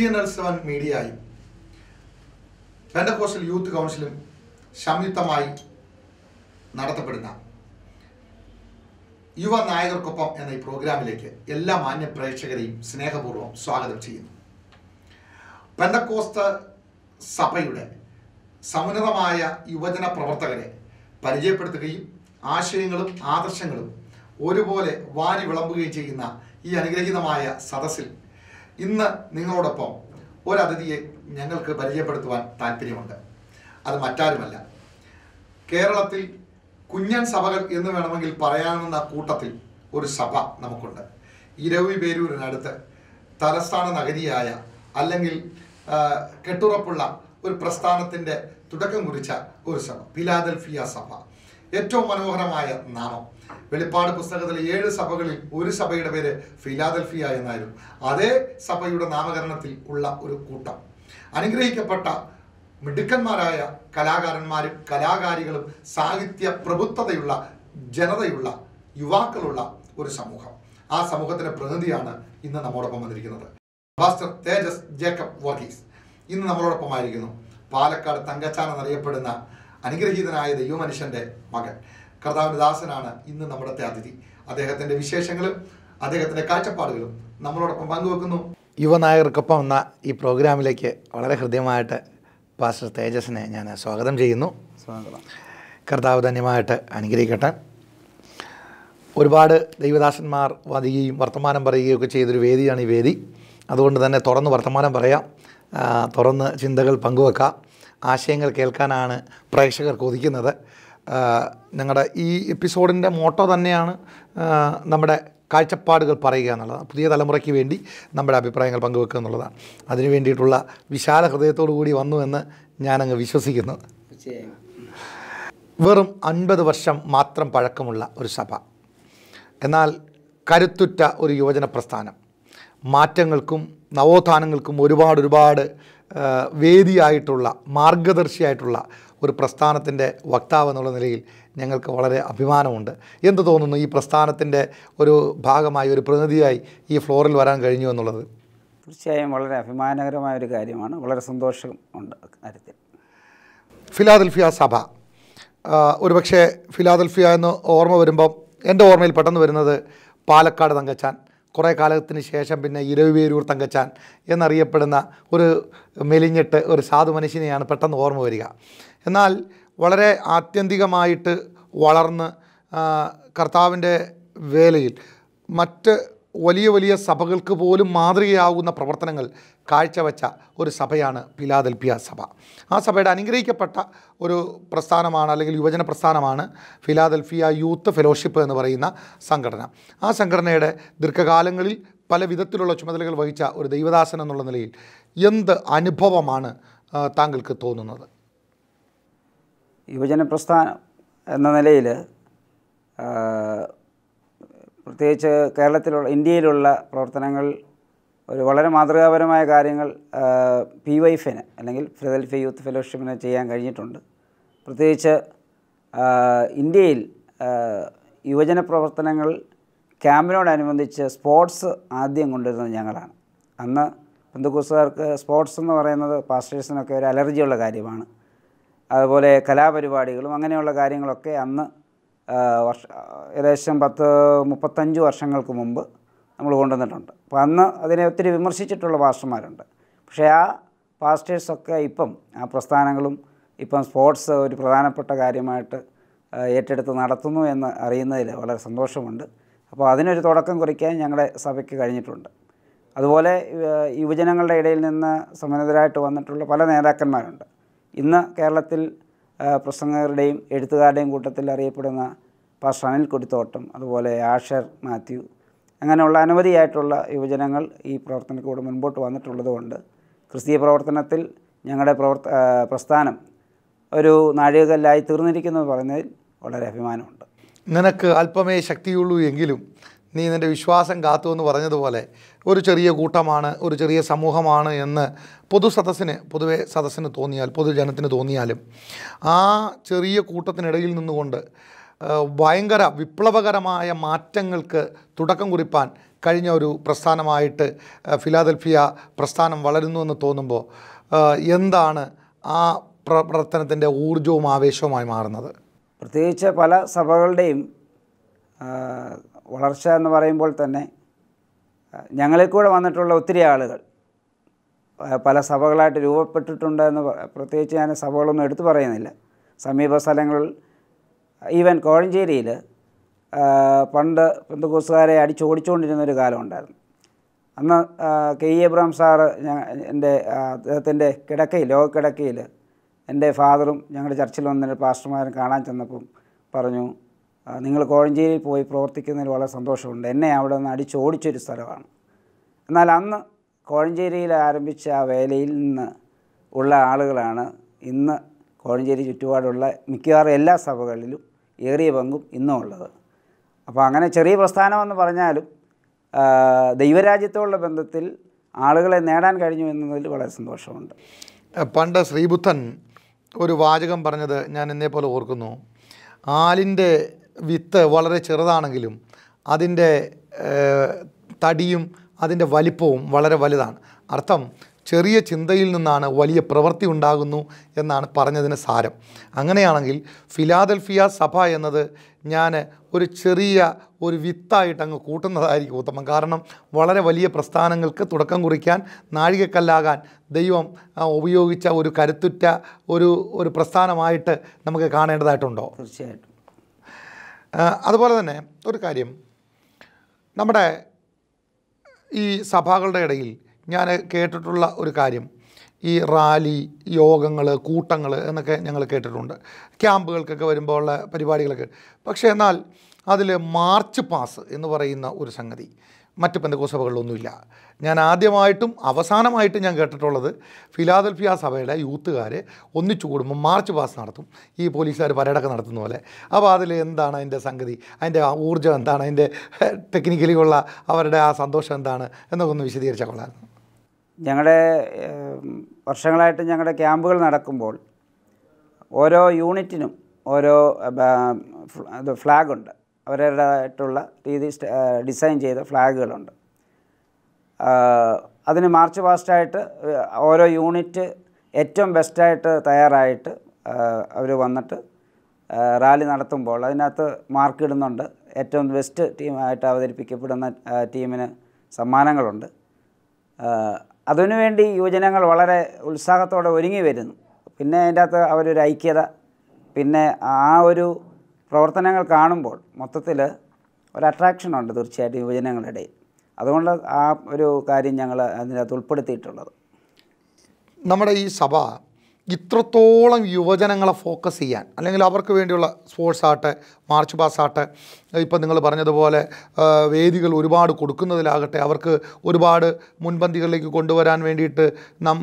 CNN7 മീഡിയയും Pentecostal youth കൗൺസിലും സംയുക്തമായി നടത്തപ്പെടുന്ന യുവ നായകർക്കൊപ്പം എന്ന ഈ പ്രോഗ്രാമിലേക്ക് എല്ലാ മാന്യ പ്രേക്ഷകരെയും സ്നേഹപൂർവ്വം സ്വാഗതം ചെയ്യുന്നു. പെന്തക്കോസ്ത് സഭയുടെ സമുന്നതമായ യുവജന പ്രവർത്തകരെ പരിചയപ്പെടുത്തുകയും ആശയങ്ങളും ആദർശങ്ങളും ഒരുപോലെ വാരി വിളമ്പുകയും ചെയ്യുന്ന ഈ അനുഗ്രഹീതമായ സദസ്സിൽ ഇന്ന് നിങ്ങളോടൊപ്പം ഒരതിഥിയെ ഞങ്ങൾക്ക് പരിചയപ്പെടുത്തുവാൻ താല്പര്യമുണ്ട്. അത് മറ്റാരുമല്ല, കേരളത്തിൽ കുഞ്ഞൻ സഭകൾ എന്ന് വേണമെങ്കിൽ പറയാവുന്ന കൂട്ടത്തിൽ ഒരു സഭ നമുക്കുണ്ട്. ഇരവിപേരൂരിനടുത്ത് തലസ്ഥാന നഗരിയായ അല്ലെങ്കിൽ കെട്ടുറപ്പുള്ള ഒരു പ്രസ്ഥാനത്തിൻ്റെ തുടക്കം കുറിച്ച ഒരു സഭ, ഫിലാദൽഫിയ സഭ. ഏറ്റവും മനോഹരമായ നാമം. വെളിപ്പാട് പുസ്തകത്തിലെ 7 സഭകളിൽ ഒരു സഭയുടെ പേര് ഫിലാദൽഫിയ എന്നായിരുന്നു. അതേ സഭയുടെ നാമകരണത്തിൽ ഉള്ള ഒരു കൂട്ടം അനുഗ്രഹിക്കപ്പെട്ട മിടുക്കന്മാരായ കലാകാരന്മാരും കലാകാരികളും സാഹിത്യ പ്രഭുത്വതയുള്ള ജനതയുള്ള യുവാക്കളുള്ള ഒരു സമൂഹം. ആ സമൂഹത്തിൻ്റെ പ്രതിനിധിയാണ് ഇന്ന് നമ്മോടൊപ്പം വന്നിരിക്കുന്നത് പാസ്റ്റർ തേജസ് ജേക്കബ് വർഗീസ്. ഇന്ന് നമ്മളോടൊപ്പമായിരിക്കുന്നു പാലക്കാട് തങ്കച്ചാൻ എന്നറിയപ്പെടുന്ന അനുഗ്രഹീതനായ ദൈവമനുഷ്യൻ്റെ മകൻ, കർത്താവിൻ്റെ ദാസനാണ് ഇന്ന് നമ്മുടെ അതിഥി. അദ്ദേഹത്തിൻ്റെ വിശേഷങ്ങളും അദ്ദേഹത്തിൻ്റെ കാഴ്ചപ്പാടുകളും നമ്മളോടൊപ്പം പങ്കുവെക്കുന്നു. യുവനായകർക്കൊപ്പം എന്ന ഈ പ്രോഗ്രാമിലേക്ക് വളരെ ഹൃദ്യമായിട്ട് പാസ്റ്റർ തേജസിനെ ഞാൻ സ്വാഗതം ചെയ്യുന്നു. സ്വാഗതം. കർത്താവ് ധന്യമായിട്ട് അനുഗ്രഹിക്കട്ടെ. ഒരുപാട് ദൈവദാസന്മാർ വധികയും വർത്തമാനം പറയുകയും ഒക്കെ ചെയ്തൊരു വേദിയാണ് ഈ വേദി. അതുകൊണ്ട് തന്നെ തുറന്ന് വർത്തമാനം പറയാം, തുറന്ന് ചിന്തകൾ പങ്കുവെക്കാം, ആശയങ്ങൾ കേൾക്കാനാണ് പ്രേക്ഷകർ കൊതിക്കുന്നത്. ഞങ്ങളുടെ ഈ എപ്പിസോഡിൻ്റെ മോട്ടോ തന്നെയാണ് നമ്മുടെ കാഴ്ചപ്പാടുകൾ പറയുക എന്നുള്ളതാണ്. പുതിയ തലമുറയ്ക്ക് വേണ്ടി നമ്മുടെ അഭിപ്രായങ്ങൾ പങ്കുവെക്കുക എന്നുള്ളതാണ്. അതിനു വേണ്ടിയിട്ടുള്ള വിശാല ഹൃദയത്തോടു കൂടി വന്നു എന്ന് ഞാനങ്ങ് വിശ്വസിക്കുന്നു. വെറും 50 വർഷം മാത്രം പഴക്കമുള്ള ഒരു സഭ, എന്നാൽ കരുത്തുറ്റ ഒരു യുവജന പ്രസ്ഥാനം, മാറ്റങ്ങൾക്കും നവോത്ഥാനങ്ങൾക്കും ഒരുപാട് വേദിയായിട്ടുള്ള മാർഗദർശിയായിട്ടുള്ള ഒരു പ്രസ്ഥാനത്തിൻ്റെ വക്താവ് എന്നുള്ള നിലയിൽ ഞങ്ങൾക്ക് വളരെ അഭിമാനമുണ്ട്. എന്ത് തോന്നുന്നു ഈ പ്രസ്ഥാനത്തിൻ്റെ ഒരു ഭാഗമായി, ഒരു പ്രതിനിധിയായി ഈ ഫ്ലോറിൽ വരാൻ കഴിഞ്ഞു എന്നുള്ളത്? തീർച്ചയായും വളരെ അഭിമാനകരമായൊരു കാര്യമാണ്, വളരെ സന്തോഷമുണ്ട് കാര്യത്തിൽ. ഫിലാദൽഫിയ സഭ, ഒരുപക്ഷെ ഫിലാദൽഫിയ എന്ന് ഓർമ്മ വരുമ്പം എൻ്റെ ഓർമ്മയിൽ പെട്ടെന്ന് വരുന്നത് പാലക്കാട് തങ്കച്ചാൻ, കുറേ കാലത്തിന് ശേഷം പിന്നെ ഇരവിപേരൂർ തങ്കച്ചാൻ എന്നറിയപ്പെടുന്ന ഒരു മെലിഞ്ഞിട്ട് ഒരു സാധു മനുഷ്യനെയാണ് പെട്ടെന്ന് ഓർമ്മ വരിക. എന്നാൽ വളരെ ആത്യന്തികമായിട്ട് വളർന്ന് കർത്താവിൻ്റെ വേലയിൽ മറ്റ് വലിയ വലിയ സഭകൾക്ക് പോലും മാതൃകയാകുന്ന പ്രവർത്തനങ്ങൾ കാഴ്ചവെച്ച ഒരു സഭയാണ് ഫിലാദൽഫിയ സഭ. ആ സഭയുടെ അനുഗ്രഹിക്കപ്പെട്ട ഒരു പ്രസ്ഥാനമാണ്, അല്ലെങ്കിൽ യുവജന പ്രസ്ഥാനമാണ് ഫിലാദൽഫിയ യൂത്ത് ഫെലോഷിപ്പ് എന്ന് പറയുന്ന സംഘടന. ആ സംഘടനയുടെ ദീർഘകാലങ്ങളിൽ പല വിധത്തിലുള്ള ചുമതലകൾ വഹിച്ച ഒരു ദൈവദാസൻ എന്നുള്ള നിലയിൽ എന്ത് അനുഭവമാണ് താങ്കൾക്ക് തോന്നുന്നത്? യുവജന പ്രസ്ഥാനം എന്ന നിലയിൽ പ്രത്യേകിച്ച് കേരളത്തിലുള്ള ഇന്ത്യയിലുള്ള പ്രവർത്തനങ്ങൾ ഒരു വളരെ മാതൃകാപരമായ കാര്യങ്ങൾ PYFന് അല്ലെങ്കിൽ ഫിലാദൽഫിയ യൂത്ത് ഫെലോഷിപ്പിന് ചെയ്യാൻ കഴിഞ്ഞിട്ടുണ്ട്. പ്രത്യേകിച്ച് ഇന്ത്യയിൽ യുവജന പ്രവർത്തനങ്ങൾ ക്യാമ്പിനോടനുബന്ധിച്ച് സ്പോർട്സ് ആദ്യം കൊണ്ടുവരുന്നത് ഞങ്ങളാണ്. അന്ന് പെന്തക്കോസ്തുകാർക്ക് സ്പോർട്സ് എന്ന് പറയുന്നത് പാസ്റ്റേഴ്സിനൊക്കെ ഒരു അലർജിയുള്ള കാര്യമാണ്. അതുപോലെ കലാപരിപാടികളും അങ്ങനെയുള്ള കാര്യങ്ങളൊക്കെ അന്ന് ഏകദേശം 35 വർഷങ്ങൾക്ക് മുമ്പ് നമ്മൾ കൊണ്ടുവന്നിട്ടുണ്ട്. അപ്പോൾ അന്ന് അതിനെ ഒത്തിരി വിമർശിച്ചിട്ടുള്ള പാസ്റ്റർമാരുണ്ട്. പക്ഷേ ആ പാസ്റ്റേഴ്സൊക്കെ ഇപ്പം ആ പ്രസ്ഥാനങ്ങളും ഇപ്പം സ്പോർട്സ് ഒരു പ്രധാനപ്പെട്ട കാര്യമായിട്ട് ഏറ്റെടുത്ത് നടത്തുന്നു എന്ന് അറിയുന്നതിൽ വളരെ സന്തോഷമുണ്ട്. അപ്പോൾ അതിനൊരു തുടക്കം കുറിക്കാൻ ഞങ്ങളുടെ സഭയ്ക്ക് കഴിഞ്ഞിട്ടുണ്ട്. അതുപോലെ യുവജനങ്ങളുടെ ഇടയിൽ നിന്ന് സമന്വിതരായിട്ട് വന്നിട്ടുള്ള പല നേതാക്കന്മാരുണ്ട്. ഇന്ന് കേരളത്തിൽ പ്രസംഗകരുടെയും എഴുത്തുകാരുടെയും കൂട്ടത്തിൽ അറിയപ്പെടുന്ന പാസ്റ്റർ അനിൽ കൊടിത്തോട്ടം, അതുപോലെ ആഷർ മാത്യു, അങ്ങനെയുള്ള അനവധിയായിട്ടുള്ള യുവജനങ്ങൾ ഈ പ്രവർത്തനത്തിലൂടെ മുൻപോട്ട് വന്നിട്ടുള്ളത് കൊണ്ട് ക്രിസ്തീയ പ്രവർത്തനത്തിൽ ഞങ്ങളുടെ പ്രസ്ഥാനം ഒരു നാഴികകല്ലായി തീർന്നിരിക്കുന്നത് പറഞ്ഞതിൽ വളരെ അഭിമാനമുണ്ട്. നിനക്ക് അല്പമേ ശക്തിയുള്ളൂ എങ്കിലും നീ നിൻ്റെ വിശ്വാസം കാത്തു എന്ന് പറഞ്ഞതുപോലെ ഒരു ചെറിയ കൂട്ടമാണ്, ഒരു ചെറിയ സമൂഹമാണ് എന്ന് പൊതുജനത്തിന് തോന്നിയാലും ആ ചെറിയ കൂട്ടത്തിനിടയിൽ നിന്നുകൊണ്ട് ഭയങ്കര വിപ്ലവകരമായ മാറ്റങ്ങൾക്ക് തുടക്കം കുറിപ്പാൻ കഴിഞ്ഞ ഒരു പ്രസ്ഥാനമായിട്ട് ഫിലാദൽഫിയ പ്രസ്ഥാനം വളരുന്നു എന്ന് തോന്നുമ്പോൾ എന്താണ് ആ പ്രവർത്തനത്തിൻ്റെ ഊർജ്ജവും ആവേശവുമായി മാറുന്നത്? പ്രത്യേകിച്ച് പല സഭകളുടെയും വളർച്ച എന്ന് പറയുമ്പോൾ തന്നെ ഞങ്ങളെ കൂടെ വന്നിട്ടുള്ള ഒത്തിരി ആളുകൾ പല സഭകളായിട്ട് രൂപപ്പെട്ടിട്ടുണ്ട് എന്ന് പ്രത്യേകിച്ച് ഞാൻ സഭകളൊന്നും എടുത്തു പറയുന്നില്ല. സമീപ സ്ഥലങ്ങളിൽ ഈവൻ കോഴഞ്ചേരിയിൽ പണ്ട് പെന്തക്കോസ്തുകാരെ അടിച്ചോടിച്ചുകൊണ്ടിരുന്നൊരു കാലമുണ്ടായിരുന്നു. അന്ന് കെ ഇ എബ്രഹാം സാറ് അദ്ദേഹത്തിൻ്റെ കിടക്കയിൽ, ലോക കിടക്കയിൽ എൻ്റെ ഫാദറും ഞങ്ങളുടെ ചർച്ചിൽ വന്നിട്ട് പാസ്റ്റർമാരും കാണാൻ ചെന്നപ്പം പറഞ്ഞു, നിങ്ങൾ കോഴഞ്ചേരിയിൽ പോയി പ്രവർത്തിക്കുന്നതിൽ വളരെ സന്തോഷമുണ്ട്, എന്നെ അവിടെ നിന്ന് അടിച്ചോടിച്ചൊരു സ്ഥലമാണ്. എന്നാൽ അന്ന് കോഴഞ്ചേരിയിൽ ആരംഭിച്ച ആ വേലയിൽ നിന്ന് ഉള്ള ആളുകളാണ് ഇന്ന് കോഴഞ്ചേരി ചുറ്റുപാടുള്ള മിക്കവാറും എല്ലാ സഭകളിലും ഏറിയ പങ്കും ഇന്നും ഉള്ളത്. അപ്പോൾ അങ്ങനെ ചെറിയ പ്രസ്ഥാനമെന്ന് പറഞ്ഞാലും ദൈവരാജ്യത്തോടുള്ള ബന്ധത്തിൽ ആളുകളെ നേടാൻ കഴിഞ്ഞു എന്നതിൽ വളരെ സന്തോഷമുണ്ട്. പണ്ട് ശ്രീബുദ്ധൻ ഒരു വാചകം പറഞ്ഞത് ഞാൻ എന്നേപ്പോലെ ഓർക്കുന്നു, ആലിൻ്റെ വിത്ത് വളരെ ചെറുതാണെങ്കിലും അതിൻ്റെ തടിയും അതിൻ്റെ വലിപ്പവും വളരെ വലുതാണ്. അർത്ഥം ചെറിയ ചിന്തയിൽ നിന്നാണ് വലിയ പ്രവൃത്തി ഉണ്ടാകുന്നു എന്നാണ് പറഞ്ഞതിന് സാരം. അങ്ങനെയാണെങ്കിൽ ഫിലാദൽഫിയ സഭ എന്നത് ഞാൻ ഒരു ചെറിയ ഒരു വിത്തായിട്ട് അങ്ങ് കൂട്ടുന്നതായിരിക്കും ഉത്തമം. കാരണം വളരെ വലിയ പ്രസ്ഥാനങ്ങൾക്ക് തുടക്കം കുറിക്കാൻ നാഴികക്കല്ലാകാൻ ദൈവം ഉപയോഗിച്ച ഒരു കരുത്തുറ്റ ഒരു പ്രസ്ഥാനമായിട്ട് നമുക്ക് കാണേണ്ടതായിട്ടുണ്ടോ? തീർച്ചയായിട്ടും. അതുപോലെ തന്നെ ഒരു കാര്യം, നമ്മുടെ ഈ സഭകളുടെ ഇടയിൽ ഞാൻ കേട്ടിട്ടുള്ള ഒരു കാര്യം, ഈ റാലി, യോഗങ്ങൾ, കൂട്ടങ്ങൾ എന്നൊക്കെ ഞങ്ങൾ കേട്ടിട്ടുണ്ട്, ക്യാമ്പുകൾക്കൊക്കെ വരുമ്പോൾ ഉള്ള പരിപാടികളൊക്കെ. പക്ഷേ എന്നാൽ അതിൽ മാർച്ച് പാസ് എന്ന് പറയുന്ന ഒരു സംഗതി മറ്റ് പെന്തക്കോസ്ത് സഭകളിലൊന്നുമില്ല. ഞാൻ ആദ്യമായിട്ടും അവസാനമായിട്ടും ഞാൻ കേട്ടിട്ടുള്ളത് ഫിലാദൽഫിയ സഭയുടെ യൂത്തുകാർ ഒന്നിച്ചു കൂടുമ്പോൾ മാർച്ച് പാസ് നടത്തും, ഈ പോലീസുകാർ പരേഡൊക്കെ നടത്തുന്ന പോലെ. അപ്പോൾ അതിൽ എന്താണ് അതിൻ്റെ സംഗതി, അതിൻ്റെ ഊർജ്ജം എന്താണ്, അതിൻ്റെ ടെക്നിക്കലി ഉള്ള അവരുടെ ആ സന്തോഷം എന്താണ് എന്നൊക്കെ ഒന്ന് വിശദീകരിച്ചാൽ കൊള്ളായിരുന്നു. ഞങ്ങളുടെ വർഷങ്ങളായിട്ട് ഞങ്ങളുടെ ക്യാമ്പുകൾ നടക്കുമ്പോൾ ഓരോ യൂണിറ്റിനും ഓരോ ഫ്ലാഗുണ്ട്, അവരുടേതായിട്ടുള്ള രീതി ഡിസൈൻ ചെയ്ത ഫ്ലാഗുകളുണ്ട്. അതിന് മാർച്ച് പാസ്റ്റായിട്ട് ഓരോ യൂണിറ്റ് ഏറ്റവും ബെസ്റ്റായിട്ട് തയ്യാറായിട്ട് അവർ വന്നിട്ട് റാലി നടത്തുമ്പോൾ അതിനകത്ത് മാർക്ക് ഇടുന്നുണ്ട്. ഏറ്റവും ബെസ്റ്റ് ടീമായിട്ട് അവതരിപ്പിക്കപ്പെടുന്ന ടീമിന് സമ്മാനങ്ങളുണ്ട്. അതിനുവേണ്ടി യുവജനങ്ങൾ വളരെ ഉത്സാഹത്തോടെ ഒരുങ്ങി വരുന്നു. പിന്നെ അതിൻ്റെ അകത്ത് അവരൊരു ഐക്യത, പിന്നെ ആ ഒരു പ്രവർത്തനങ്ങൾ കാണുമ്പോൾ മൊത്തത്തിൽ ഒരു അട്രാക്ഷനുണ്ട് തീർച്ചയായിട്ടും യുവജനങ്ങളുടെ ഇടയിൽ. അതുകൊണ്ട് ആ ഒരു കാര്യം ഞങ്ങൾ അതിനകത്ത് ഉൾപ്പെടുത്തിയിട്ടുള്ളത്. നമ്മുടെ ഈ സഭ ഇത്രത്തോളം യുവജനങ്ങളെ ഫോക്കസ് ചെയ്യാൻ, അല്ലെങ്കിൽ അവർക്ക് വേണ്ടിയുള്ള സ്പോർട്സ് ആട്ടെ, മാർച്ച് പാസ് ആട്ടെ, ഇപ്പം നിങ്ങൾ പറഞ്ഞതുപോലെ വേദികൾ ഒരുപാട് കൊടുക്കുന്നതിലാകട്ടെ, അവർക്ക് ഒരുപാട് മുൻപന്തികളിലേക്ക് കൊണ്ടുവരാൻ വേണ്ടിയിട്ട്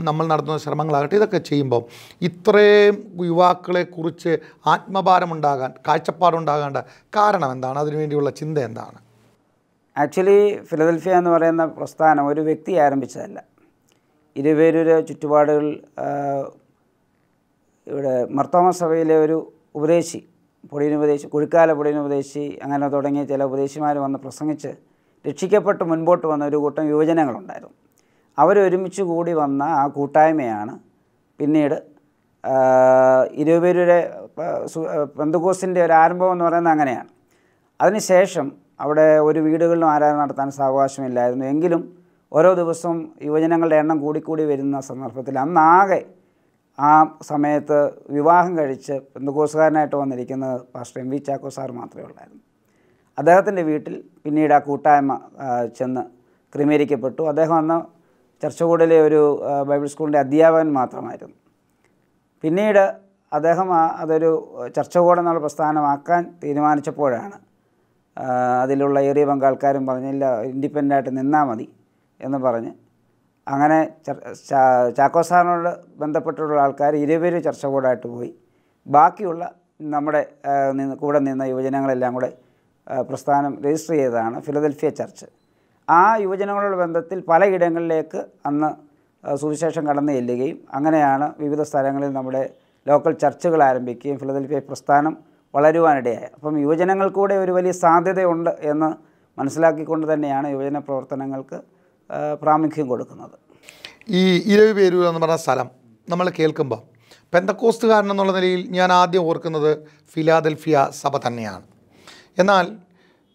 നമ്മൾ നടത്തുന്ന ശ്രമങ്ങളാകട്ടെ, ഇതൊക്കെ ചെയ്യുമ്പോൾ ഇത്രയും യുവാക്കളെക്കുറിച്ച് ആത്മഭാരമുണ്ടാകാൻ, കാഴ്ചപ്പാടുണ്ടാകേണ്ട കാരണം എന്താണ്? അതിനുവേണ്ടിയുള്ള ചിന്ത എന്താണ്? ആക്ച്വലി ഫിലദൽഫിയ എന്ന് പറയുന്ന പ്രസ്ഥാനം ഒരു വ്യക്തി ആരംഭിച്ചതല്ല. ഇരുപേരൂര് ചുറ്റുപാടുകൾ ഇവിടെ മർത്തോമ സഭയിലെ ഒരു ഉപദേശി, പൊടിയനുപദേശി, കുഴിക്കാല പൊടിയനുപദേശി, അങ്ങനെ തുടങ്ങിയ ചില ഉപദേശിമാർ വന്ന് പ്രസംഗിച്ച് രക്ഷിക്കപ്പെട്ട് മുൻപോട്ട് വന്ന ഒരു കൂട്ടം യുവജനങ്ങളുണ്ടായിരുന്നു. അവരൊരുമിച്ച് കൂടി വന്ന ആ കൂട്ടായ്മയാണ് പിന്നീട് ഇരുപേരുടെ പെന്തക്കോസ്തിൻ്റെ ഒരു ആരംഭം എന്ന് പറയുന്നത് അങ്ങനെയാണ്. അതിനുശേഷം അവിടെ ഒരു വീടുകളിലും ആരാധന നടത്താൻ സാവകാശമില്ലായിരുന്നു. എങ്കിലും ഓരോ ദിവസവും യുവജനങ്ങളുടെ എണ്ണം കൂടിക്കൂടി വരുന്ന സന്ദർഭത്തിൽ അന്നാകെ ആ സമയത്ത് വിവാഹം കഴിച്ച് പെന്തക്കോസ്തുകാരനായിട്ട് വന്നിരിക്കുന്നത് pastor M V Chacko sir മാത്രമേ ഉള്ളായിരുന്നു. അദ്ദേഹത്തിൻ്റെ വീട്ടിൽ പിന്നീട് ആ കൂട്ടായ്മ ചെന്ന് ക്രമീകരിക്കപ്പെട്ടു. അദ്ദേഹം അന്ന് ചർച്ചകൂടിലെ ഒരു ബൈബിൾ സ്കൂളിൻ്റെ അധ്യാപകൻ മാത്രമായിരുന്നു. പിന്നീട് അദ്ദേഹം അതൊരു ചർച്ചകൂടെന്നുള്ള പ്രസ്ഥാനമാക്കാൻ തീരുമാനിച്ചപ്പോഴാണ് അതിലുള്ള ഏറിയ പങ്കാൾക്കാരും പറഞ്ഞില്ല, ഇൻഡിപെൻഡൻ്റായിട്ട് നിന്നാൽ മതി എന്ന് പറഞ്ഞ് അങ്ങനെ ചാക്കോ സാറിനോട് ബന്ധപ്പെട്ടുള്ള ആൾക്കാർ ഇരുപേര് ചർച്ച കൂടായിട്ട് പോയി. ബാക്കിയുള്ള നമ്മുടെ കൂടെ നിന്ന യുവജനങ്ങളെല്ലാം കൂടെ പ്രസ്ഥാനം രജിസ്റ്റർ ചെയ്തതാണ് ഫിലദൽഫിയ ചർച്ച്. ആ യുവജനങ്ങളുടെ ബന്ധത്തിൽ പലയിടങ്ങളിലേക്ക് അന്ന് സുവിശേഷം കടന്നു ചെല്ലുകയും അങ്ങനെയാണ് വിവിധ സ്ഥലങ്ങളിൽ നമ്മുടെ ലോക്കൽ ചർച്ചുകൾ ആരംഭിക്കുകയും ഫിലദൽഫിയ പ്രസ്ഥാനം വളരുവാനിടയായി. അപ്പം യുവജനങ്ങൾക്കൂടെ ഒരു വലിയ സാധ്യതയുണ്ട് എന്ന് മനസ്സിലാക്കിക്കൊണ്ട് തന്നെയാണ് യുവജന പ്രവർത്തനങ്ങൾക്ക് പ്രാമുഖ്യം കൊടുക്കുന്നത്. ഈ ഇരവിപേരൂർ എന്ന് പറഞ്ഞ സ്ഥലം നമ്മൾ കേൾക്കുമ്പോൾ പെന്തക്കോസ്തുകാരൻ എന്നുള്ള നിലയിൽ ഞാൻ ആദ്യം ഓർക്കുന്നത് ഫിലാദൽഫിയ സഭ തന്നെയാണ്. എന്നാൽ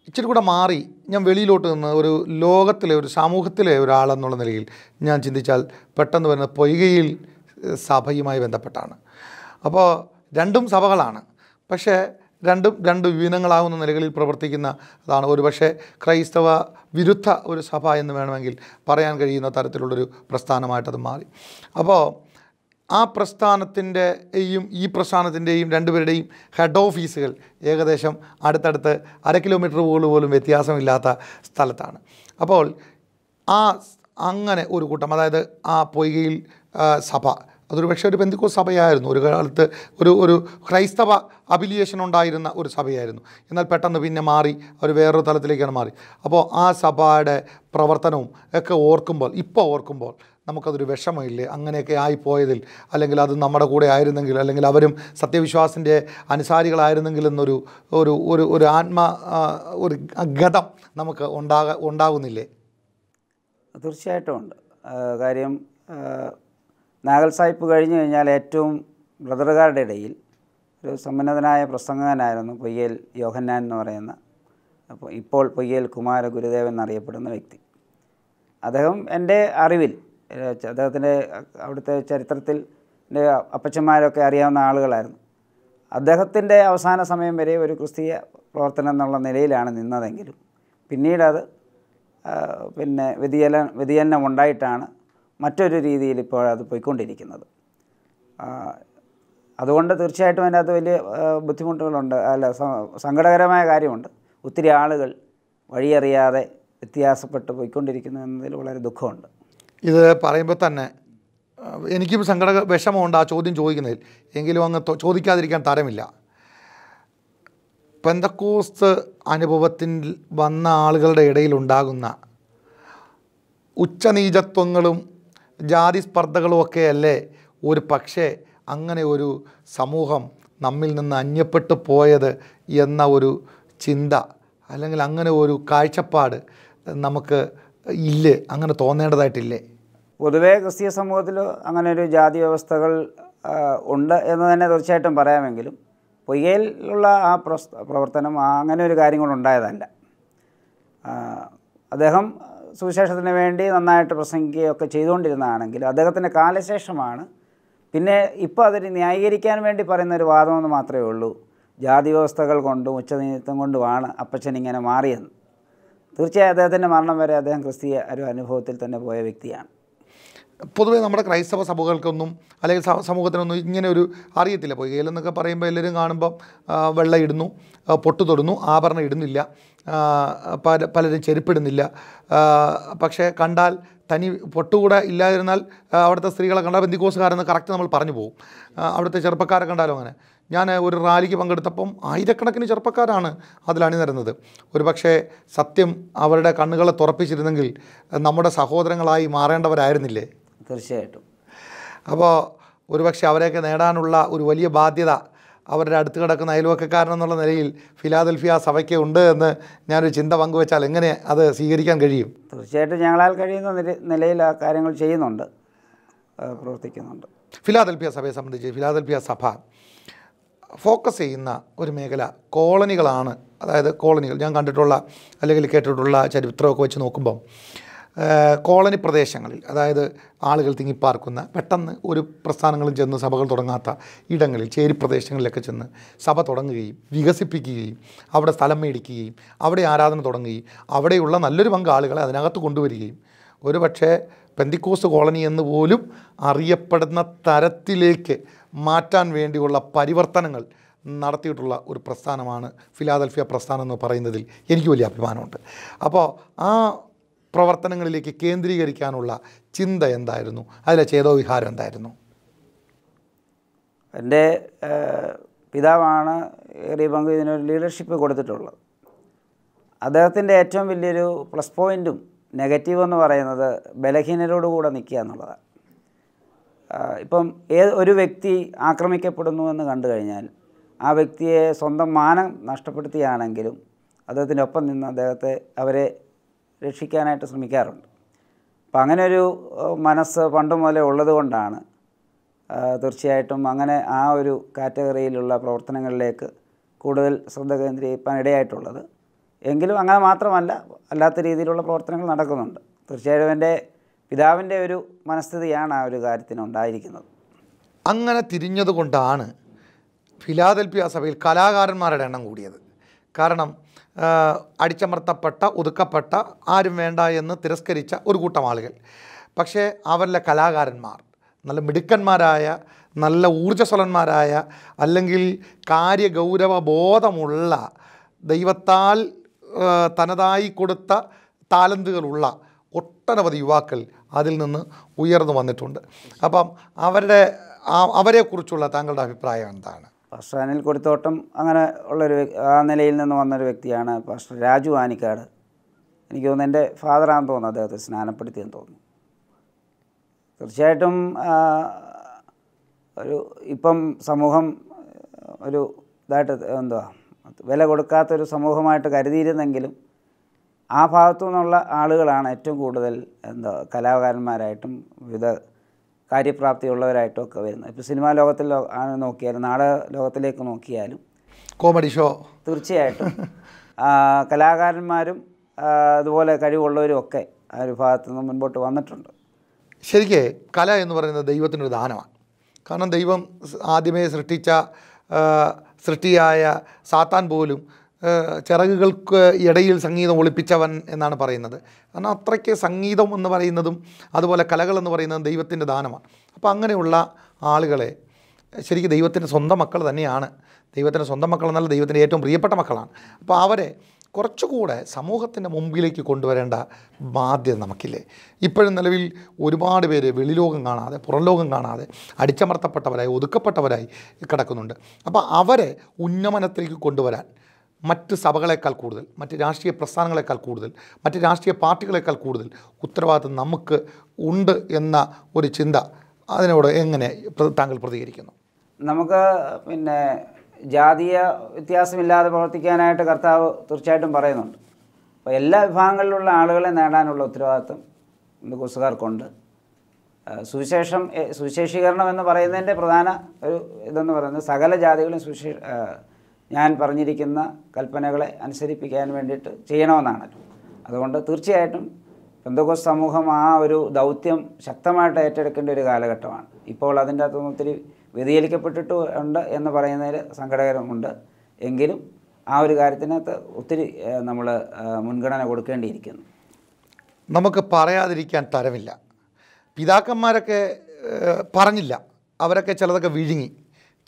ഇച്ചിരി കൂടെ മാറി ഞാൻ വെളിയിലോട്ട് നിന്ന് ഒരു ലോകത്തിലെ ഒരു സമൂഹത്തിലെ ഒരാളെന്നുള്ള നിലയിൽ ഞാൻ ചിന്തിച്ചാൽ പെട്ടെന്ന് വരുന്ന പൊയ്കയിൽ സഭയുമായി ബന്ധപ്പെട്ടാണ്. അപ്പോൾ രണ്ടും സഭകളാണ്, പക്ഷേ രണ്ടും രണ്ട് വിഭിന്നങ്ങളാകുന്ന നിലകളിൽ പ്രവർത്തിക്കുന്ന അതാണ് ഒരുപക്ഷെ ക്രൈസ്തവ വിരുദ്ധ ഒരു സഭ എന്ന് വേണമെങ്കിൽ പറയാൻ കഴിയുന്ന തരത്തിലുള്ളൊരു പ്രസ്ഥാനമായിട്ടത് മാറി. അപ്പോൾ ആ പ്രസ്ഥാനത്തിൻ്റെയും ഈ പ്രസ്ഥാനത്തിൻ്റെയും രണ്ടുപേരുടെയും ഹെഡ് ഓഫീസുകൾ ഏകദേശം അടുത്തടുത്ത് 1.5 കിലോമീറ്റർ പോലും വ്യത്യാസമില്ലാത്ത സ്ഥലത്താണ്. അപ്പോൾ ആ അങ്ങനെ ഒരു കൂട്ടം, അതായത് ആ പൊയ്കയിൽ സഭ, അതൊരു പക്ഷേ ഒരു പെന്തക്കോസ്ത് സഭയായിരുന്നു, ഒരു കാലത്ത് ഒരു ക്രൈസ്തവ അഫിലിയേഷൻ ഉണ്ടായിരുന്ന ഒരു സഭയായിരുന്നു. എന്നാൽ പെട്ടെന്ന് പിന്നെ മാറി അവർ വേറൊരു തലത്തിലേക്കാണ് മാറി. അപ്പോൾ ആ സഭയുടെ പ്രവർത്തനവും ഒക്കെ ഓർക്കുമ്പോൾ, ഇപ്പോൾ ഓർക്കുമ്പോൾ നമുക്കതൊരു വിഷമമില്ലേ, അങ്ങനെയൊക്കെ ആയിപ്പോയതിൽ, അല്ലെങ്കിൽ അത് നമ്മുടെ കൂടെ ആയിരുന്നെങ്കിൽ, അല്ലെങ്കിൽ അവരും സത്യവിശ്വാസിൻ്റെ അനുസാരികളായിരുന്നെങ്കിൽ എന്നൊരു ഒരു ഒരു ഒരു ആത്മ ഒരു ഗതം നമുക്ക് ഉണ്ടാകുന്നില്ലേ? തീർച്ചയായിട്ടും ഉണ്ട്. കാര്യം നാഗൽ സാഹിബ് കഴിഞ്ഞു കഴിഞ്ഞാൽ ഏറ്റവും ബ്രദറുകാരുടെ ഇടയിൽ ഒരു സമ്മന്നതനായ പ്രസംഗകനായിരുന്നു പൊയ്യേൽ യോഹന്നാൻ എന്ന് പറയുന്ന, അപ്പോൾ ഇപ്പോൾ പൊയ്യേൽ കുമാര ഗുരുദേവൻ എന്നറിയപ്പെടുന്ന വ്യക്തി. അദ്ദേഹം എൻ്റെ അറിവിൽ, അദ്ദേഹത്തിൻ്റെ അവിടുത്തെ ചരിത്രത്തിൽ എൻ്റെ അപ്പച്ചന്മാരൊക്കെ അറിയാവുന്ന ആളുകളായിരുന്നു. അദ്ദേഹത്തിൻ്റെ അവസാന സമയം വരെ ഒരു ക്രിസ്തീയ പ്രവർത്തനം എന്നുള്ള നിലയിലാണ് നിന്നതെങ്കിലും പിന്നീടത് വ്യതിചലനം ഉണ്ടായിട്ടാണ് മറ്റൊരു രീതിയിൽ ഇപ്പോഴത് പോയിക്കൊണ്ടിരിക്കുന്നത്. അതുകൊണ്ട് തീർച്ചയായിട്ടും അതിനകത്ത് വലിയ ബുദ്ധിമുട്ടുകളുണ്ട്, അല്ല സങ്കടകരമായ കാര്യമുണ്ട്. ഒത്തിരി ആളുകൾ വഴിയറിയാതെ വ്യത്യാസപ്പെട്ട് പോയിക്കൊണ്ടിരിക്കുന്നു എന്നതിൽ വളരെ ദുഃഖമുണ്ട്. ഇത് പറയുമ്പോൾ തന്നെ എനിക്കും വിഷമമുണ്ട് ആ ചോദ്യം ചോദിക്കുന്നതിൽ, എങ്കിലും അങ്ങ് ചോദിക്കാതിരിക്കാൻ തരമില്ല. പെന്തക്കോസ്ത് അനുഭവത്തിൽ വന്ന ആളുകളുടെ ഇടയിലുണ്ടാകുന്ന ഉച്ചനീചത്വങ്ങളും ജാതി സ്പർദ്ധകളും ഒക്കെയല്ലേ ഒരു പക്ഷേ അങ്ങനെ ഒരു സമൂഹം നമ്മിൽ നിന്ന് അന്യപ്പെട്ടു പോയത് എന്ന ഒരു ചിന്ത, അല്ലെങ്കിൽ അങ്ങനെ ഒരു കാഴ്ചപ്പാട് നമുക്ക് ഇല്ലേ, അങ്ങനെ തോന്നേണ്ടതായിട്ടില്ലേ? പൊതുവേ ക്രിസ്തീയ സമൂഹത്തിൽ അങ്ങനെ ഒരു ജാതി വ്യവസ്ഥകൾ ഉണ്ട് എന്ന് തന്നെ തീർച്ചയായിട്ടും പറയാമെങ്കിലും പൊയ്കയിലുള്ള ആ പ്രവർത്തനം അങ്ങനെ ഒരു കാര്യം കൊണ്ടുണ്ടായതല്ല. അദ്ദേഹം സുവിശേഷത്തിന് വേണ്ടി നന്നായിട്ട് പ്രസംഗിക്കുകയൊക്കെ ചെയ്തുകൊണ്ടിരുന്നതാണെങ്കിൽ അദ്ദേഹത്തിൻ്റെ കാലശേഷമാണ് പിന്നെ ഇപ്പോൾ അതിന് ന്യായീകരിക്കാൻ വേണ്ടി പറയുന്ന ഒരു വാദമെന്ന് മാത്രമേ ഉള്ളൂ, ജാതി വ്യവസ്ഥകൾ കൊണ്ടും ഉച്ചനീചത്വം കൊണ്ടുമാണ് അപ്പച്ചൻ ഇങ്ങനെ മാറിയെന്ന്. തീർച്ചയായും അദ്ദേഹത്തിൻ്റെ മരണം വരെ അദ്ദേഹം ക്രിസ്തീയ ഒരു അനുഭവത്തിൽ തന്നെ പോയ വ്യക്തിയാണ്. പൊതുവേ നമ്മുടെ ക്രൈസ്തവ സഭകൾക്കൊന്നും അല്ലെങ്കിൽ സമൂഹത്തിനൊന്നും ഇങ്ങനെ ഒരു അറിയത്തില്ല. പൊയ്കയിൽ എന്നൊക്കെ പറയുമ്പോൾ എല്ലാവരും കാണുമ്പം വെള്ള ഇടുന്നു, പൊട്ടു തൊടുന്നു, ആഭരണം ഇടുന്നില്ല, പലരും ചെരുപ്പിടുന്നില്ല. പക്ഷേ കണ്ടാൽ തനി പൊട്ടുകൂടെ ഇല്ലാതിരുന്നാൽ അവിടുത്തെ സ്ത്രീകളെ കണ്ടാൽ പെന്തക്കോസ്തുകാരെന്ന് കറക്റ്റ് നമ്മൾ പറഞ്ഞു പോകും. അവിടുത്തെ ചെറുപ്പക്കാരെ കണ്ടാലും അങ്ങനെ. ഞാൻ ഒരു റാലിക്ക് പങ്കെടുത്തപ്പം 1000കണക്കിന് ചെറുപ്പക്കാരാണ് അതിലണിനിരുന്നത്. ഒരു പക്ഷേ സത്യം അവരുടെ കണ്ണുകളെ തുറപ്പിച്ചിരുന്നെങ്കിൽ നമ്മുടെ സഹോദരങ്ങളായി മാറേണ്ടവരായിരുന്നില്ലേ? തീർച്ചയായിട്ടും. അപ്പോൾ ഒരുപക്ഷെ അവരെയൊക്കെ നേടാനുള്ള ഒരു വലിയ ബാധ്യത അവരുടെ അടുത്ത് കിടക്കുന്ന അയൽവക്കക്കാരനെന്നുള്ള നിലയിൽ ഫിലാദൽഫിയ സഭയ്ക്ക് ഉണ്ട് എന്ന് ഞാനൊരു ചിന്ത പങ്കുവെച്ചാൽ എങ്ങനെ അത് സ്വീകരിക്കാൻ കഴിയും? തീർച്ചയായിട്ടും ഞങ്ങളാൽ കഴിയുന്ന നിലയിൽ ആ കാര്യങ്ങൾ ചെയ്യുന്നുണ്ട്, പ്രവർത്തിക്കുന്നുണ്ട്. ഫിലാദൽഫിയ സഭയെ സംബന്ധിച്ച് ഫിലാദൽഫിയ സഭ ഫോക്കസ് ചെയ്യുന്ന ഒരു മേഖല കോളനികളാണ്. അതായത് കോളനികൾ ഞാൻ കണ്ടിട്ടുള്ള അല്ലെങ്കിൽ കേട്ടിട്ടുള്ള ചരിത്രമൊക്കെ വെച്ച് നോക്കുമ്പം കോളനി പ്രദേശങ്ങളിൽ, അതായത് ആളുകൾ തിങ്ങിപ്പാർക്കുന്ന, പെട്ടെന്ന് ഒരു പ്രസ്ഥാനങ്ങളും ചെന്ന് സഭകൾ തുടങ്ങാത്ത ഇടങ്ങളിൽ, ചേരി പ്രദേശങ്ങളിലൊക്കെ ചെന്ന് സഭ തുടങ്ങുകയും വികസിപ്പിക്കുകയും അവിടെ സ്ഥലം മേടിക്കുകയും അവിടെ ആരാധന തുടങ്ങുകയും അവിടെയുള്ള നല്ലൊരു പങ്ക് ആളുകളെ അതിനകത്ത് കൊണ്ടുവരികയും ഒരു പക്ഷേ പെന്തക്കോസ്ത് കോളനി എന്ന് പോലും അറിയപ്പെടുന്ന തരത്തിലേക്ക് മാറ്റാൻ വേണ്ടിയുള്ള പരിവർത്തനങ്ങൾ നടത്തിയിട്ടുള്ള ഒരു പ്രസ്ഥാനമാണ് ഫിലാദൽഫിയ പ്രസ്ഥാനം എന്ന് പറയുന്നതിൽ എനിക്ക് വലിയ അഭിമാനമുണ്ട്. അപ്പോൾ ആ പ്രവർത്തനങ്ങളിലേക്ക് കേന്ദ്രീകരിക്കാനുള്ള ചിന്ത എന്തായിരുന്നു, അതിലെ ചേതോവിഹാരം എന്തായിരുന്നു? എൻ്റെ പിതാവാണ് ഏറിയ പങ്ക് ഇതിനൊരു ലീഡർഷിപ്പ് കൊടുത്തിട്ടുള്ളത്. അദ്ദേഹത്തിൻ്റെ ഏറ്റവും വലിയൊരു പ്ലസ് പോയിൻറ്റും നെഗറ്റീവ് എന്ന് പറയുന്നത് ബലഹീനരോട് കൂടെ നിൽക്കുക എന്നുള്ളതാണ്. ഇപ്പം ഒരു വ്യക്തി ആക്രമിക്കപ്പെടുന്നു എന്ന് കണ്ടു കഴിഞ്ഞാൽ ആ വ്യക്തിയെ സ്വന്തം മാനം നഷ്ടപ്പെടുത്തിയാണെങ്കിലും അദ്ദേഹത്തിനൊപ്പം നിന്ന് അദ്ദേഹത്തെ അവരെ രക്ഷിക്കാനായിട്ട് ശ്രമിക്കാറുണ്ട്. അപ്പം അങ്ങനെ ഒരു മനസ്സ് പണ്ട് മുതലേ ഉള്ളതുകൊണ്ടാണ് തീർച്ചയായിട്ടും അങ്ങനെ ആ ഒരു കാറ്റഗറിയിലുള്ള പ്രവർത്തനങ്ങളിലേക്ക് കൂടുതൽ ശ്രദ്ധ കേന്ദ്രീകരിക്കാൻ ഇടയായിട്ടുള്ളത്. എങ്കിലും അങ്ങനെ മാത്രമല്ല, അല്ലാത്ത രീതിയിലുള്ള പ്രവർത്തനങ്ങൾ നടക്കുന്നുണ്ട്. തീർച്ചയായിട്ടും എൻ്റെ പിതാവിൻ്റെ ഒരു മനസ്ഥിതിയാണ് ആ ഒരു കാര്യത്തിനുണ്ടായിരിക്കുന്നത്. അങ്ങനെ തിരിഞ്ഞതുകൊണ്ടാണ് ഫിലാദൽഫിയ സഭയിൽ കലാകാരന്മാരുടെ എണ്ണം കൂടിയത്. കാരണം അടിച്ചമർത്തപ്പെട്ട, ഒതുക്കപ്പെട്ട, ആരും വേണ്ട എന്ന് തിരസ്കരിച്ച ഒരു കൂട്ടം ആളുകൾ. പക്ഷേ അവരിലെ കലാകാരന്മാർ, നല്ല മിടുക്കന്മാരായ, നല്ല ഊർജ്ജസ്വലന്മാരായ, അല്ലെങ്കിൽ കാര്യഗൗരവ ബോധമുള്ള, ദൈവത്താൽ തനതായി കൊടുത്ത താലന്തുകളുള്ള ഒട്ടനവധി യുവാക്കൾ അതിൽ നിന്ന് ഉയർന്നു വന്നിട്ടുണ്ട്. അപ്പം അവരെക്കുറിച്ചുള്ള താങ്കളുടെ അഭിപ്രായം എന്താണ്? പാസ്റ്റർ അനിൽ കൊടുത്തോട്ടം അങ്ങനെ ഉള്ളൊരു ആ നിലയിൽ നിന്ന് വന്നൊരു വ്യക്തിയാണ് പാസ്റ്റർ രാജു ആനിക്കാട്. എനിക്ക് തോന്നുന്നു എൻ്റെ ഫാദറാണെന്ന് തോന്നുന്നു അദ്ദേഹത്തെ സ്നാനപ്പെടുത്തിയെന്ന് തോന്നുന്നു. തീർച്ചയായിട്ടും ഒരു ഇപ്പം സമൂഹം ഒരു ഇതായിട്ട് എന്തുവാ വില കൊടുക്കാത്തൊരു സമൂഹമായിട്ട് കരുതിയിരുന്നെങ്കിലും ആ ഭാഗത്തു നിന്നുള്ള ആളുകളാണ് ഏറ്റവും കൂടുതൽ കലാകാരന്മാരായിട്ടും വിവിധ കാര്യപ്രാപ്തിയുള്ളവരായിട്ടും ഒക്കെ വരുന്നത്. ഇപ്പോൾ സിനിമാ ലോകത്തിൽ ആണ് നോക്കിയാലും നാടക ലോകത്തിലേക്ക് നോക്കിയാലും കോമഡി ഷോ തീർച്ചയായിട്ടും കലാകാരന്മാരും അതുപോലെ കഴിവുള്ളവരും ഒക്കെ ആ ഒരു ഭാഗത്തു നിന്ന് മുൻപോട്ട് വന്നിട്ടുണ്ട്. ശരിക്ക് കല എന്ന് പറയുന്നത് ദൈവത്തിനൊരു ദാനമാണ്. കാരണം ദൈവം ആദ്യമേ സൃഷ്ടിച്ച സൃഷ്ടിയായ സാത്താൻ പോലും ചിറകുകൾക്ക് ഇടയിൽ സംഗീതം ഒളിപ്പിച്ചവൻ എന്നാണ് പറയുന്നത്. കാരണം അത്രയ്ക്ക് സംഗീതം എന്ന് പറയുന്നതും അതുപോലെ കലകളെന്ന് പറയുന്നതും ദൈവത്തിൻ്റെ ദാനമാണ്. അപ്പോൾ അങ്ങനെയുള്ള ആളുകളെ ശരിക്കും ദൈവത്തിൻ്റെ സ്വന്തം മക്കൾ തന്നെയാണ്. ദൈവത്തിൻ്റെ സ്വന്തം മക്കൾ എന്നല്ല, ദൈവത്തിൻ്റെ ഏറ്റവും പ്രിയപ്പെട്ട മക്കളാണ്. അപ്പോൾ അവരെ കുറച്ചുകൂടെ സമൂഹത്തിൻ്റെ മുമ്പിലേക്ക് കൊണ്ടുവരേണ്ട ബാധ്യത നമുക്കില്ലേ? ഇപ്പോഴും നിലവിൽ ഒരുപാട് പേര് വെളിലോകം കാണാതെ, പുറംലോകം കാണാതെ അടിച്ചമർത്തപ്പെട്ടവരായി, ഒതുക്കപ്പെട്ടവരായി കിടക്കുന്നുണ്ട്. അപ്പോൾ അവരെ ഉന്നമനത്തിലേക്ക് കൊണ്ടുവരാൻ മറ്റ് സഭകളേക്കാൾ കൂടുതൽ, മറ്റ് രാഷ്ട്രീയ പ്രസ്ഥാനങ്ങളെക്കാൾ കൂടുതൽ, മറ്റ് രാഷ്ട്രീയ പാർട്ടികളേക്കാൾ കൂടുതൽ ഉത്തരവാദിത്വം നമുക്ക് ഉണ്ട് എന്ന ഒരു ചിന്ത, അതിനോട് എങ്ങനെ താങ്കൾ പ്രതികരിക്കുന്നു? നമുക്ക് പിന്നെ ജാതീയ വ്യത്യാസമില്ലാതെ പ്രവർത്തിക്കാനായിട്ട് കർത്താവ് തീർച്ചയായിട്ടും പറയുന്നുണ്ട്. അപ്പോൾ എല്ലാ വിഭാഗങ്ങളിലുള്ള ആളുകളെ നേടാനുള്ള ഉത്തരവാദിത്വം ഹിന്ദുക്കുസുകാർക്കുണ്ട്. സുവിശേഷീകരണം എന്ന് പറയുന്നതിൻ്റെ പ്രധാന ഒരു ഇതെന്ന് പറയുന്നത് സകല ജാതികളും ഞാൻ പറഞ്ഞിരിക്കുന്ന കൽപ്പനകളെ അനുസരിപ്പിക്കാൻ വേണ്ടിയിട്ട് ചെയ്യണമെന്നാണ്. അതുകൊണ്ട് തീർച്ചയായിട്ടും പെന്തക്കോസ്ത് സമൂഹം ആ ഒരു ദൗത്യം ശക്തമായിട്ട് ഏറ്റെടുക്കേണ്ട ഒരു കാലഘട്ടമാണ്. ഇപ്പോൾ അതിൻ്റെ അകത്തുനിന്ന് ഒത്തിരി വ്യതിചലിക്കപ്പെട്ടിട്ട് ഉണ്ട് എന്ന് പറയുന്നതിൽ സങ്കടകരമുണ്ട്. എങ്കിലും ആ ഒരു കാര്യത്തിനകത്ത് ഒത്തിരി നമ്മൾ മുൻഗണന കൊടുക്കേണ്ടിയിരിക്കുന്നു. നമുക്ക് പറയാതിരിക്കാൻ തരമില്ല. പിതാക്കന്മാരൊക്കെ പറഞ്ഞില്ല, അവരൊക്കെ ചിലതൊക്കെ വിഴുങ്ങി,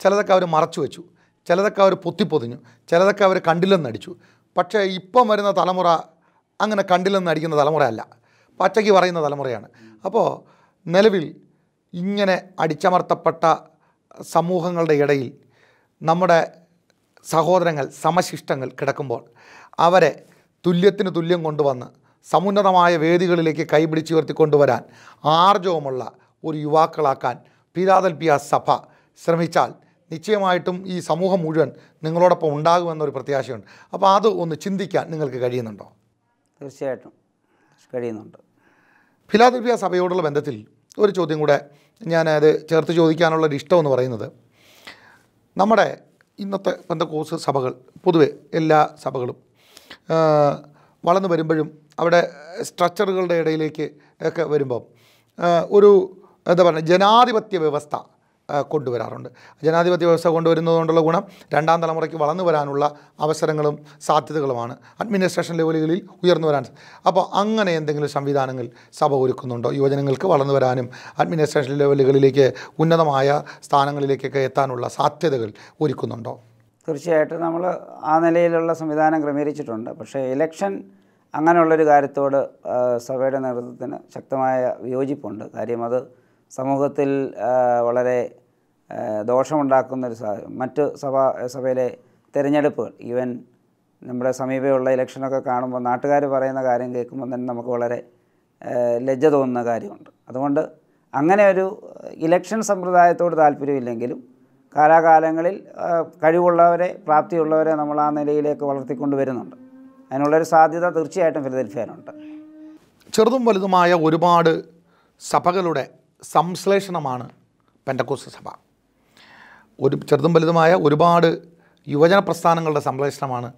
ചിലതൊക്കെ അവർ മറച്ചു വെച്ചു, ചിലതൊക്കെ അവർ പൊത്തിപ്പൊതിഞ്ഞു, ചിലതൊക്കെ അവർ കണ്ടില്ലെന്നടിച്ചു. പക്ഷേ ഇപ്പം വരുന്ന തലമുറ അങ്ങനെ കണ്ടില്ലെന്നടിക്കുന്ന തലമുറയല്ല, പച്ചയ്ക്ക് പറയുന്ന തലമുറയാണ്. അപ്പോൾ നിലവിൽ ഇങ്ങനെ അടിച്ചമർത്തപ്പെട്ട സമൂഹങ്ങളുടെ ഇടയിൽ നമ്മുടെ സഹോദരങ്ങൾ, സമശിഷ്ടങ്ങൾ കിടക്കുമ്പോൾ അവരെ തുല്യത്തിന് തുല്യം കൊണ്ടുവന്ന് സമുന്നതമായ വേദികളിലേക്ക് കൈപിടിച്ച് ഉയർത്തിക്കൊണ്ടുവരാൻ ആർജവമുള്ള ഒരു യുവാക്കളാക്കാൻ ഫിലാദൽഫിയ സഭ ശ്രമിച്ചാൽ നിശ്ചയമായിട്ടും ഈ സമൂഹം മുഴുവൻ നിങ്ങളോടൊപ്പം ഉണ്ടാകുമെന്നൊരു പ്രത്യാശയുണ്ട്. അപ്പോൾ അത് ഒന്ന് ചിന്തിക്കാൻ നിങ്ങൾക്ക് കഴിയുന്നുണ്ടോ? തീർച്ചയായിട്ടും കഴിയുന്നുണ്ട്. ഫിലാദൽഫിയ സഭയോടുള്ള ബന്ധത്തിൽ ഒരു ചോദ്യം കൂടെ ഞാനത് ചേർത്ത് ചോദിക്കാനുള്ള ഒരു ഇഷ്ടമെന്ന് പറയുന്നത്, നമ്മുടെ ഇന്നത്തെ പെന്തക്കോസ്ത് സഭകൾ, പൊതുവെ എല്ലാ സഭകളും വളർന്നു വരുമ്പോഴും അവിടെ സ്ട്രക്ചറുകളുടെ ഇടയിലേക്ക് ഒക്കെ വരുമ്പം ഒരു എന്താ പറയുക ജനാധിപത്യ വ്യവസ്ഥ കൊണ്ടുവരാറുണ്ട്. ജനാധിപത്യ വ്യവസ്ഥ കൊണ്ടുവരുന്നതുകൊണ്ടുള്ള ഗുണം രണ്ടാം തലമുറയ്ക്ക് വളർന്നു വരാനുള്ള അവസരങ്ങളും സാധ്യതകളുമാണ്. അഡ്മിനിസ്ട്രേഷൻ ലെവലുകളിൽ ഉയർന്നു വരാൻ അപ്പോൾ അങ്ങനെ എന്തെങ്കിലും സംവിധാനങ്ങൾ സഭ ഒരുക്കുന്നുണ്ടോ യുവജനങ്ങൾക്ക് വളർന്നു വരാനും അഡ്മിനിസ്ട്രേഷൻ ലെവലുകളിലേക്ക് ഉന്നതമായ സ്ഥാനങ്ങളിലേക്കൊക്കെ എത്താനുള്ള സാധ്യതകൾ ഒരുക്കുന്നുണ്ടോ? തീർച്ചയായിട്ടും നമ്മൾ ആ നിലയിലുള്ള സംവിധാനം ക്രമീകരിച്ചിട്ടുണ്ട്. പക്ഷേ ഇലക്ഷൻ അങ്ങനെയുള്ളൊരു കാര്യത്തോട് സഭയുടെ നേതൃത്വത്തിന് ശക്തമായ വിയോജിപ്പുണ്ട്. കാര്യം അത് സമൂഹത്തിൽ വളരെ ദോഷമുണ്ടാക്കുന്നൊരു സാഹചര്യം. മറ്റ് സഭയിലെ തിരഞ്ഞെടുപ്പുകൾ, ഈവൻ നമ്മുടെ സമീപമുള്ള ഇലക്ഷനൊക്കെ കാണുമ്പോൾ നാട്ടുകാർ പറയുന്ന കാര്യം കേൾക്കുമ്പോൾ തന്നെ നമുക്ക് വളരെ ലജ്ജ തോന്നുന്ന കാര്യമുണ്ട്. അതുകൊണ്ട് അങ്ങനെ ഒരു ഇലക്ഷൻ സമ്പ്രദായത്തോട് താല്പര്യമില്ലെങ്കിലും കാലാകാലങ്ങളിൽ കഴിവുള്ളവരെ പ്രാപ്തിയുള്ളവരെ നമ്മൾ ആ നിലയിലേക്ക് വളർത്തിക്കൊണ്ട് വരുന്നുണ്ട്. അതിനുള്ളൊരു സാധ്യത തീർച്ചയായിട്ടും ഫിലദൽഫിയയിലുണ്ട്. ചെറുതും വലുതുമായ ഒരുപാട് സഭകളുടെ സംശ്ലേഷണമാണ് പെന്തക്കോസ്ത് സഭ. ഒരു ചെറുതും വലുതുമായ ഒരുപാട് യുവജന പ്രസ്ഥാനങ്ങളുടെ സംശ്ലേഷണമാണ്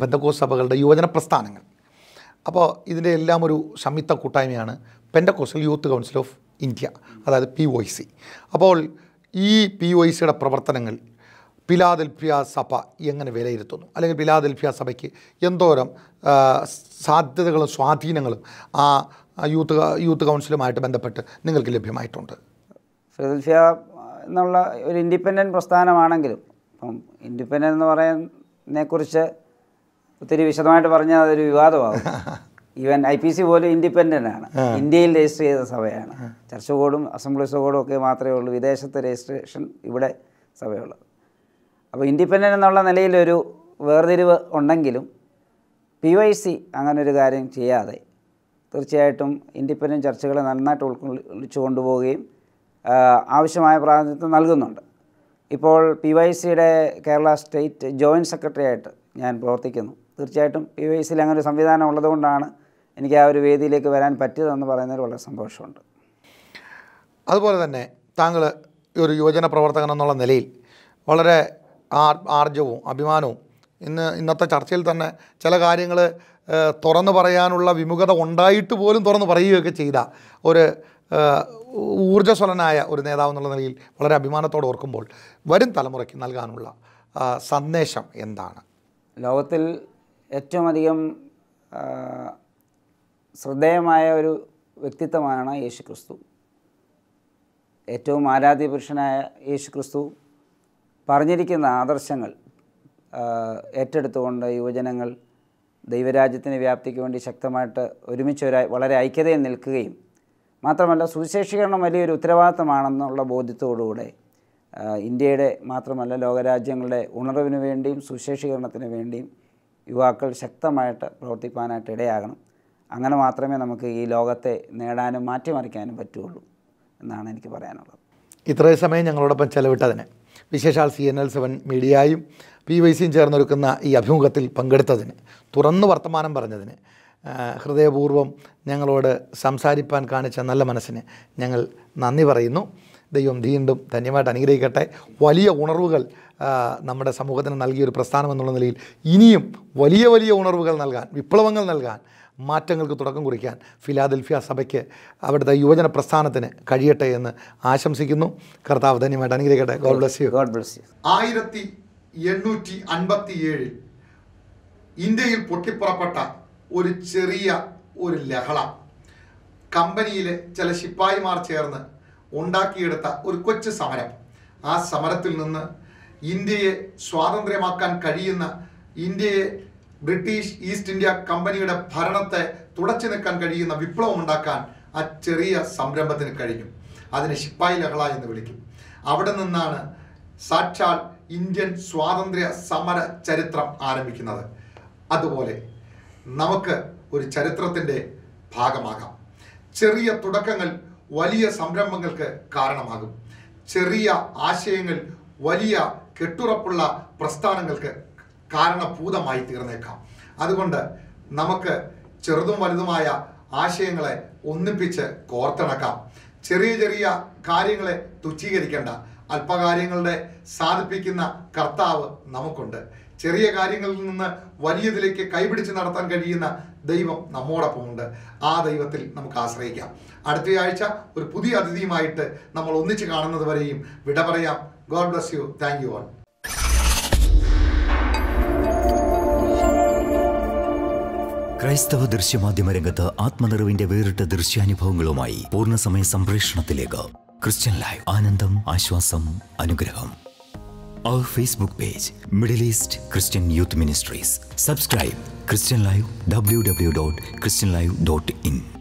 പെന്തക്കോസ്ത് സഭകളുടെ യുവജന പ്രസ്ഥാനങ്ങൾ. അപ്പോൾ ഇതിൻ്റെ എല്ലാം ഒരു സംയുക്ത കൂട്ടായ്മയാണ് Pentecostal youth council of India, അതായത് POIC. അപ്പോൾ ഈ POICയുടെ പ്രവർത്തനങ്ങൾ ഫിലാദൽഫിയ സഭ എങ്ങനെ വിലയിരുത്തുന്നു, അല്ലെങ്കിൽ ഫിലാദൽഫിയ സഭയ്ക്ക് എന്തോരം സാധ്യതകളും സ്വാധീനങ്ങളും ആ യൂത്ത് കൗൺസിലുമായിട്ട് ബന്ധപ്പെട്ട് നിങ്ങൾക്ക് ലഭ്യമായിട്ടുണ്ട്? ഫിലാദൽഫിയ എന്നുള്ള ഒരു ഇൻഡിപെൻഡൻറ്റ് പ്രസ്ഥാനമാണെങ്കിലും അപ്പം ഇൻഡിപെൻഡൻ്റ് എന്ന് പറയുന്നതിനെക്കുറിച്ച് ഒത്തിരി വിശദമായിട്ട് പറഞ്ഞാൽ അതൊരു വിവാദമാകും. ഈവൻ IPC പോലും ഇൻഡിപെൻഡൻ്റ് ആണ്, ഇന്ത്യയിൽ രജിസ്റ്റർ ചെയ്ത സഭയാണ്. ചർച്ച് ബോർഡും അസംബ്ലീസ് ബോർഡും ഒക്കെ മാത്രമേ ഉള്ളൂ വിദേശത്തെ രജിസ്ട്രേഷൻ, ഇവിടെ സഭയുള്ളത്. അപ്പോൾ ഇൻഡിപെൻഡൻ്റ് എന്നുള്ള നിലയിലൊരു വേർതിരിവ് ഉണ്ടെങ്കിലും POIC അങ്ങനൊരു കാര്യം ചെയ്യാതെ തീർച്ചയായിട്ടും ഇൻഡിപെൻഡൻ്റ് ചർച്ചകളെ നന്നായിട്ട് ഉൾക്കൊള്ളിച്ചു കൊണ്ടുപോവുകയും ആവശ്യമായ പ്രാതിനിധ്യം നൽകുന്നുണ്ട്. ഇപ്പോൾ POICയുടെ കേരള സ്റ്റേറ്റ് ജോയിൻറ്റ് സെക്രട്ടറിയായിട്ട് ഞാൻ പ്രവർത്തിക്കുന്നു. തീർച്ചയായിട്ടും POICയിൽ അങ്ങനെ ഒരു സംവിധാനം ഉള്ളതുകൊണ്ടാണ് എനിക്ക് ആ ഒരു വേദിയിലേക്ക് വരാൻ പറ്റിയതെന്ന് പറയുന്നതിൽ വളരെ സന്തോഷമുണ്ട്. അതുപോലെ തന്നെ താങ്കൾ ഒരു യുവജന പ്രവർത്തകൻ എന്നുള്ള നിലയിൽ വളരെ ആർജവും അഭിമാനവും ഇന്നത്തെ ചർച്ചയിൽ തന്നെ ചില കാര്യങ്ങൾ തുറന്നു പറയാനുള്ള വിമുഖത ഉണ്ടായിട്ട് പോലും തുറന്നു പറയുകയൊക്കെ ചെയ്ത ഒരു ഊർജ്ജസ്വലനായ ഒരു നേതാവ് എന്നുള്ള നിലയിൽ വളരെ അഭിമാനത്തോടെ ഓർക്കുമ്പോൾ വരും തലമുറയ്ക്ക് നൽകാനുള്ള സന്ദേശം എന്താണ്? ലോകത്തിൽ ഏറ്റവും അധികം ശ്രദ്ധേയമായ ഒരു വ്യക്തിത്വമാണ് യേശു ക്രിസ്തു. ഏറ്റവും ആരാധ്യ പുരുഷനായ യേശു ക്രിസ്തു പറഞ്ഞിരിക്കുന്ന ആദർശങ്ങൾ ഏറ്റെടുത്തുകൊണ്ട് യുവജനങ്ങൾ ദൈവരാജ്യത്തിൻ്റെ വ്യാപ്തിക്ക് വേണ്ടി ശക്തമായിട്ട് ഒരുമിച്ചൊരു വളരെ ഐക്യതയിൽ നിൽക്കുകയും മാത്രമല്ല സുവിശേഷീകരണം വലിയൊരു ഉത്തരവാദിത്തമാണെന്നുള്ള ബോധ്യത്തോടുകൂടെ ഇന്ത്യയുടെ മാത്രമല്ല ലോകരാജ്യങ്ങളുടെ ഉണർവിന് വേണ്ടിയും സുവിശേഷീകരണത്തിന് വേണ്ടിയും യുവാക്കൾ ശക്തമായിട്ട് പ്രവർത്തിക്കാനായിട്ട് ഇടയാകണം. അങ്ങനെ മാത്രമേ നമുക്ക് ഈ ലോകത്തെ നേടാനും മാറ്റിമറിക്കാനും പറ്റുകയുള്ളൂ എന്നാണ് എനിക്ക് പറയാനുള്ളത്. ഇത്രയും സമയം ഞങ്ങളോടൊപ്പം ചെലവിട്ടതിന്, വിശേഷാൽ CNN7 മീഡിയയും PYCയും ചേർന്നൊരുക്കുന്ന ഈ അഭിമുഖത്തിൽ പങ്കെടുത്തതിന്, തുറന്നു വർത്തമാനം പറഞ്ഞതിന്, ഹൃദയപൂർവ്വം ഞങ്ങളോട് സംസാരിപ്പാൻ കാണിച്ച നല്ല മനസ്സിന് ഞങ്ങൾ നന്ദി പറയുന്നു. ദൈവം വീണ്ടും ധന്യമായിട്ട് അനുഗ്രഹിക്കട്ടെ. വലിയ ഉണർവുകൾ നമ്മുടെ സമൂഹത്തിന് നൽകിയൊരു പ്രസ്ഥാനം എന്നുള്ള നിലയിൽ ഇനിയും വലിയ വലിയ ഉണർവുകൾ നൽകാൻ, വിപ്ലവങ്ങൾ നൽകാൻ, മാറ്റങ്ങൾക്ക് തുടക്കം കുറിക്കാൻ ഫിലാദൽഫിയ സഭയ്ക്ക്, അവിടുത്തെ യുവജന പ്രസ്ഥാനത്തിന് കഴിയട്ടെ എന്ന് ആശംസിക്കുന്നു. കർത്താവ് ധന്യമായിട്ട് അനുഗ്രഹിക്കട്ടെ. God bless you. God bless you. 1857 ഇന്ത്യയിൽ പൊട്ടിപ്പുറപ്പെട്ട ഒരു ചെറിയ ഒരു ലഹള കമ്പനിയിലെ ചില ശിപ്പായിമാർ ചേർന്ന് ഉണ്ടാക്കിയെടുത്ത ഒരു കൊച്ചു സമരം. ആ സമരത്തിൽ നിന്ന് ഇന്ത്യയെ സ്വാതന്ത്ര്യമാക്കാൻ കഴിയുന്ന, ഇന്ത്യയെ ബ്രിട്ടീഷ് ഈസ്റ്റ് ഇന്ത്യ കമ്പനിയുടെ ഭരണത്തെ തുടച്ചു നിൽക്കാൻ കഴിയുന്ന വിപ്ലവം ഉണ്ടാക്കാൻ ആ ചെറിയ സംരംഭത്തിന് കഴിഞ്ഞു. അതിനെ ശിപ്പായി ലഹള എന്ന് വിളിക്കും. അവിടെ നിന്നാണ് സാക്ഷാൽ ഇന്ത്യൻ സ്വാതന്ത്ര്യ സമര ചരിത്രം ആരംഭിക്കുന്നത്. അതുപോലെ നമുക്ക് ഒരു ചരിത്രത്തിൻ്റെ ഭാഗമാകാം. ചെറിയ തുടക്കങ്ങൾ വലിയ സംരംഭങ്ങൾക്ക് കാരണമാകും. ചെറിയ ആശയങ്ങൾ വലിയ കെട്ടുറപ്പുള്ള പ്രസ്ഥാനങ്ങൾക്ക് കാരണഭൂതമായി തീർന്നേക്കാം. അതുകൊണ്ട് നമുക്ക് ചെറുതും വലുതുമായ ആശയങ്ങളെ ഒന്നിപ്പിച്ച് കോർത്തിണക്കാം. ചെറിയ ചെറിയ കാര്യങ്ങളെ തുച്ഛീകരിക്കേണ്ട. അല്പകാര്യങ്ങളുടെ സാധിപ്പിക്കുന്ന കർത്താവ് നമുക്കുണ്ട്. ചെറിയ കാര്യങ്ങളിൽ നിന്ന് വലിയതിലേക്ക് കൈപിടിച്ച് നടത്താൻ കഴിയുന്ന ദൈവം നമ്മോടൊപ്പമുണ്ട്. ആ ദൈവത്തിൽ നമുക്ക് ആശ്രയിക്കാം. അടുത്തയാഴ്ച ഒരു പുതിയ അതിഥിയുമായിട്ട് നമ്മൾ ഒന്നിച്ച് കാണുന്നത് വരെയും വിട പറയാം. God bless you. Thank you all. ക്രൈസ്തവ ദൃശ്യമാധ്യമ രംഗത്ത് ആത്മനിറവിന്റെ വേറിട്ട ദൃശ്യാനുഭവങ്ങളുമായി പൂർണ്ണസമയ സംപ്രേഷണത്തിലേക്ക് ക്രിസ്ത്യൻ ലൈവ്. ആനന്ദം, ആശ്വാസം, അനുഗ്രഹം. Our Facebook page, Middle East Christian Youth Ministries. Subscribe Christian Live, www.christianlive.in.